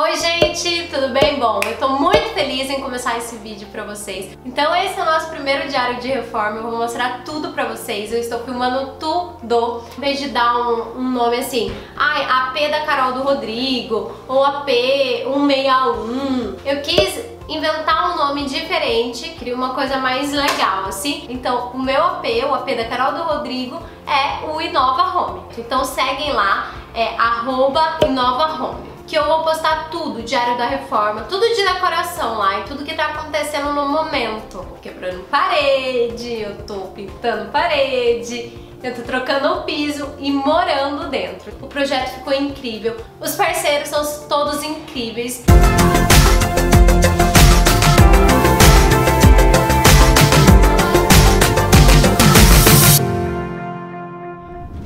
Oi gente, tudo bem? Bom, eu tô muito feliz em começar esse vídeo pra vocês. Então esse é o nosso primeiro diário de reforma, eu vou mostrar tudo pra vocês. Eu estou filmando tudo, em vez de dar um nome assim, ai, AP da Carol do Rodrigo, ou AP 161. Eu quis inventar um nome diferente, cria uma coisa mais legal, assim. Então o meu AP, o AP da Carol do Rodrigo, é o Inova Home. Então seguem lá, é @InovaHome. Que eu vou postar tudo, diário da reforma, tudo de decoração lá e tudo que tá acontecendo no momento. Quebrando parede, eu tô pintando parede, eu tô trocando o piso e morando dentro. O projeto ficou incrível, os parceiros são todos incríveis.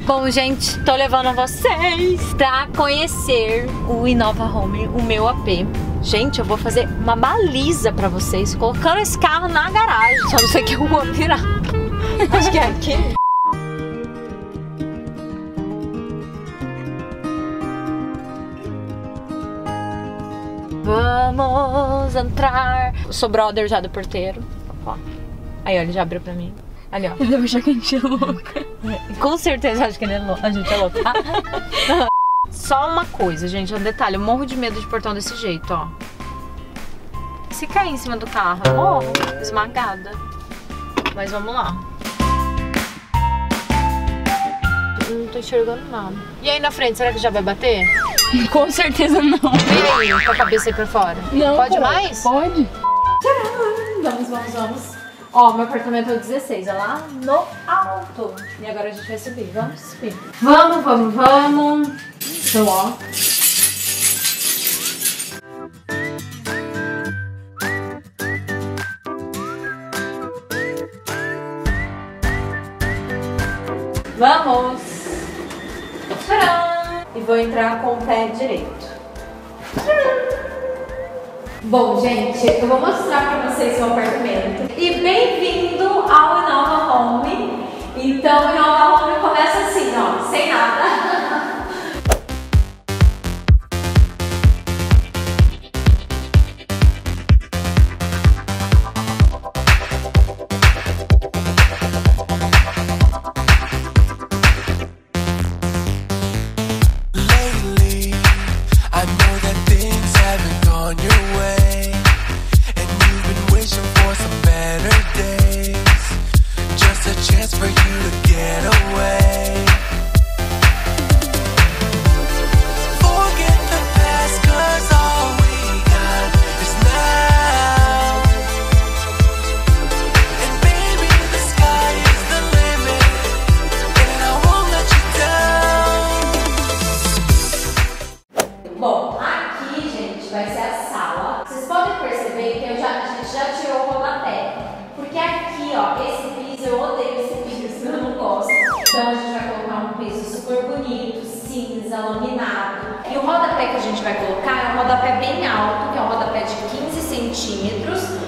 Bom, gente, tô levando vocês pra conhecer o Inova Home, o meu AP. Gente, eu vou fazer uma baliza pra vocês, colocando esse carro na garagem. Só não sei que rua virar. Acho que é aqui. Vamos entrar. Eu sou brother já do porteiro. Ó. Aí, ó, ele já abriu pra mim. Ali, ó. Ele deve achar que a gente é louca. Com certeza acho que ele é louco. A gente é louca. Só uma coisa, gente, um detalhe. Eu morro de medo de portão desse jeito, ó. Se cair em cima do carro, eu morro. Esmagada. Mas vamos lá. Eu não tô enxergando nada. E aí na frente, será que já vai bater? Com certeza não. Vem aí, com a cabeça aí pra fora. Não, pode mais? Pode. Vamos. Ó, meu apartamento é o 16, ó lá no alto. E agora a gente vai subir, vamos subir. Vamos. Então, ó. Vamos! Tcharam! E vou entrar com o pé direito. Tcharam! Bom, gente, eu vou mostrar pra vocês o apartamento. E bem-vindo ao Inova Home. Então, o Inova Home começa assim, ó, sem nada.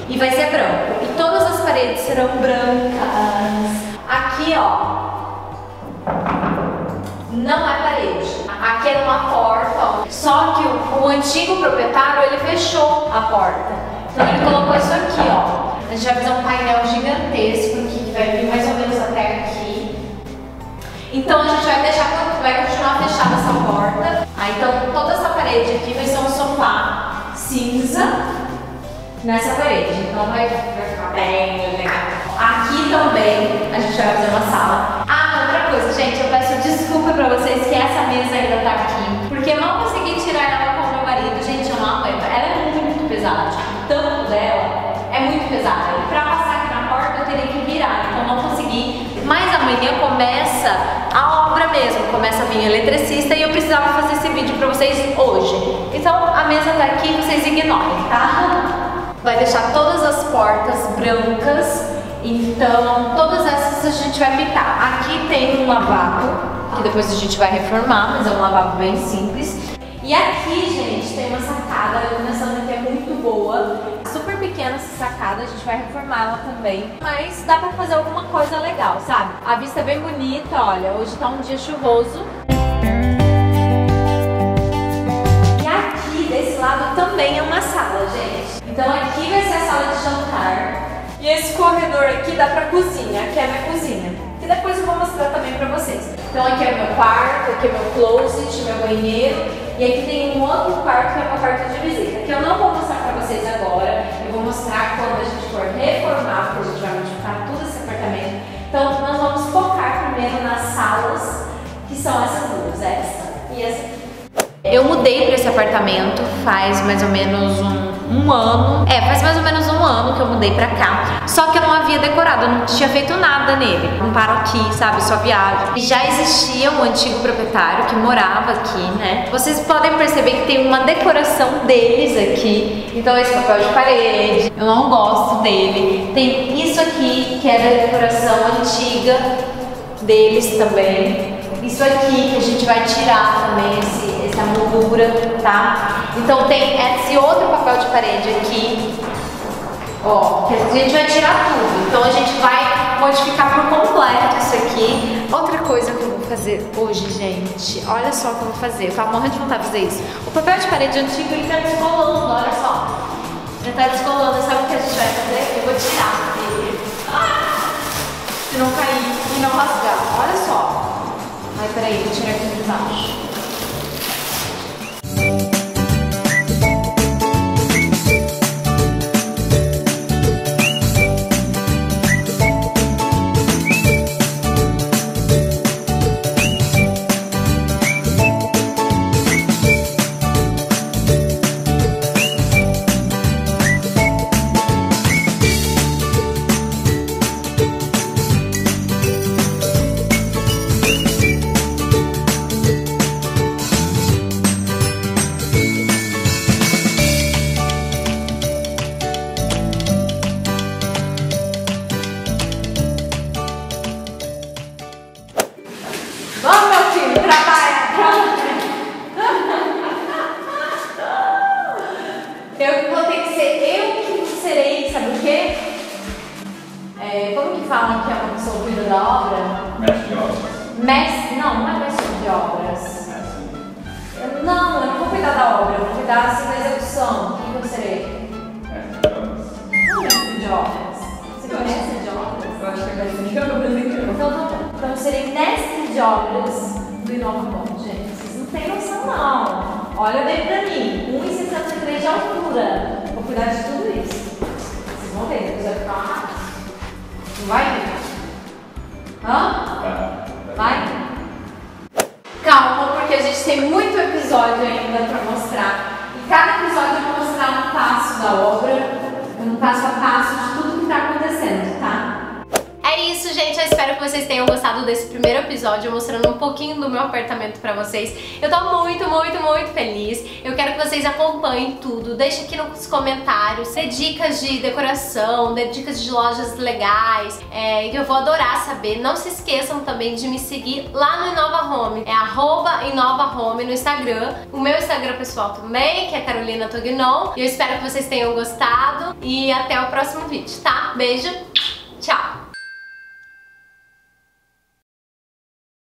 E vai ser branco. E todas as paredes serão brancas. Aqui, ó, não é parede. Aqui é uma porta, ó. Só que o antigo proprietário, ele fechou a porta. Então ele colocou isso aqui, ó. A gente vai fazer um painel gigantesco que vai vir mais ou menos até aqui. Então a gente vai deixar, vai continuar fechada essa porta. Aí, então toda essa parede aqui vai ser um sofá cinza nessa parede, então vai ficar bem legal. Aqui também a gente vai fazer uma sala. Ah, outra coisa, gente, eu peço desculpa pra vocês que essa mesa ainda tá aqui, porque eu não consegui tirar ela com o meu marido, gente, eu não aguento. Ela é muito pesada, tipo, o tampo dela é muito pesada. E pra passar aqui na porta eu teria que virar, então não consegui. Mas amanhã começa a obra mesmo, começa a minha eletricista e eu precisava fazer esse vídeo pra vocês hoje. Então a mesa tá aqui, vocês ignorem, tá? Vai deixar todas as portas brancas, então todas essas a gente vai pintar. Aqui tem um lavabo, que depois a gente vai reformar, mas é um lavabo bem simples. E aqui, gente, tem uma sacada, a iluminação daqui é muito boa. Super pequena essa sacada, a gente vai reformá-la também. Mas dá pra fazer alguma coisa legal, sabe? A vista é bem bonita, olha, hoje tá um dia chuvoso. E aqui, desse lado, também é uma sala, gente. Então aqui vai ser a sala de jantar. E esse corredor aqui dá pra cozinha, aqui é a minha cozinha. E depois eu vou mostrar também pra vocês. Então aqui é o meu quarto, aqui é o meu closet, meu banheiro. E aqui tem um outro quarto que é o meu quarto de visita, que eu não vou mostrar pra vocês agora. Eu vou mostrar quando a gente for reformar, porque a gente vai modificar tudo esse apartamento. Então nós vamos focar primeiro nas salas, que são essas duas, essa e essa. Eu mudei pra esse apartamento faz mais ou menos um ano. É, faz mais ou menos um ano que eu mudei pra cá. Só que eu não havia decorado, eu não tinha feito nada nele. Não paro aqui, sabe? Só viajo. E já existia um antigo proprietário que morava aqui, né? Vocês podem perceber que tem uma decoração deles aqui. Então esse papel de parede, eu não gosto dele. Tem isso aqui, que é da decoração antiga deles também. Isso aqui que a gente vai tirar também, essa moldura, tá? Então tem esse outro papel de parede aqui, ó, que a gente vai tirar tudo. Então a gente vai modificar por completo isso aqui. Outra coisa que eu vou fazer hoje, gente, olha só o que eu vou fazer. Eu tava morrendo de vontade de fazer isso. O papel de parede antigo, ele tá descolando, olha só. Ele tá descolando, sabe o que a gente vai fazer? Eu vou tirar ele. Se não cair e não rasgar, olha só. Ai, peraí, vou tirar aqui de baixo. Desse primeiro episódio, mostrando um pouquinho do meu apartamento pra vocês. Eu tô muito, muito, muito feliz. Eu quero que vocês acompanhem tudo. Deixa aqui nos comentários, dê dicas de decoração, dê dicas de lojas legais, que eu vou adorar saber. Não se esqueçam também de me seguir lá no Inova Home. É @InovaHome no Instagram. O meu Instagram pessoal também, que é Carolina Tognon. Eu espero que vocês tenham gostado e até o próximo vídeo, tá? Beijo, tchau!